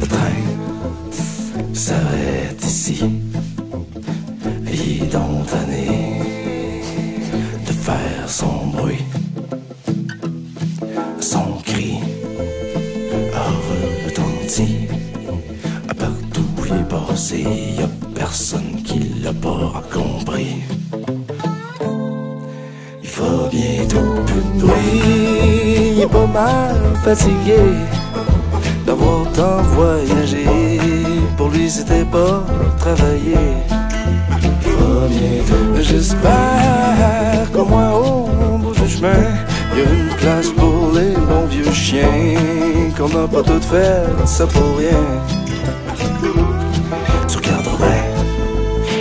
Le train s'arrête ici. Il est donc tanné de faire son bruit, son cri a retenti partout où il est passé. Y a personne qui l'a pas compris. Il faut bientôt plus de bruit. Il est pas mal fatigué d'avoir tant voyagé. Pour lui c'était pas travailler. J'espère qu'au moins au bout du chemin, il y a une place pour les bons vieux chiens, qu'on n'a pas tout fait, ça pour rien. Tu regarderas bien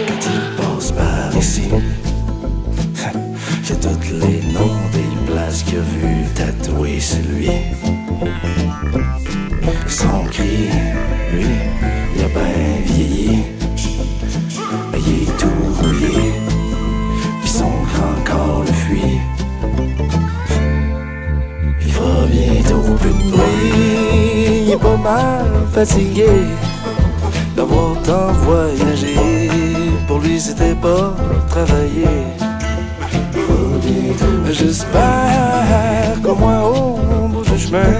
quand il passe par ici. Il y a tous les noms des places qu'il a vu tatouer, c'est lui. Son cri, lui, il a bien vieilli. Il est tout rouillé, puis son grand corps le fuit. Il va bientôt plus de bruit. Il est pas mal fatigué d'avoir tant voyagé. Pour lui c'était pas travailler. J'espère qu'au moins au bout du chemin,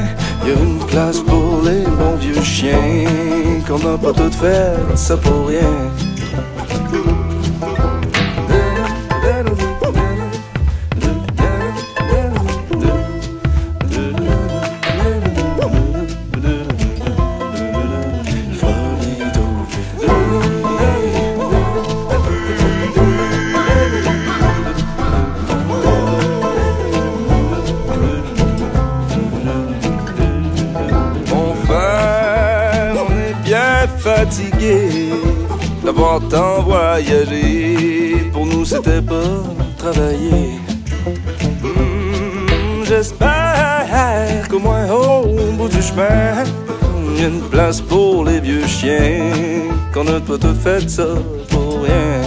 il y a une place pour les bons vieux chiens, qu'on n'a pas tout fait, ça pour rien. Fatigué d'avoir tant voyagé, pour nous c'était pas travailler. J'espère qu'au moins au bout du chemin, il y a une place pour les vieux chiens, qu'on a pas tout fait ça pour rien.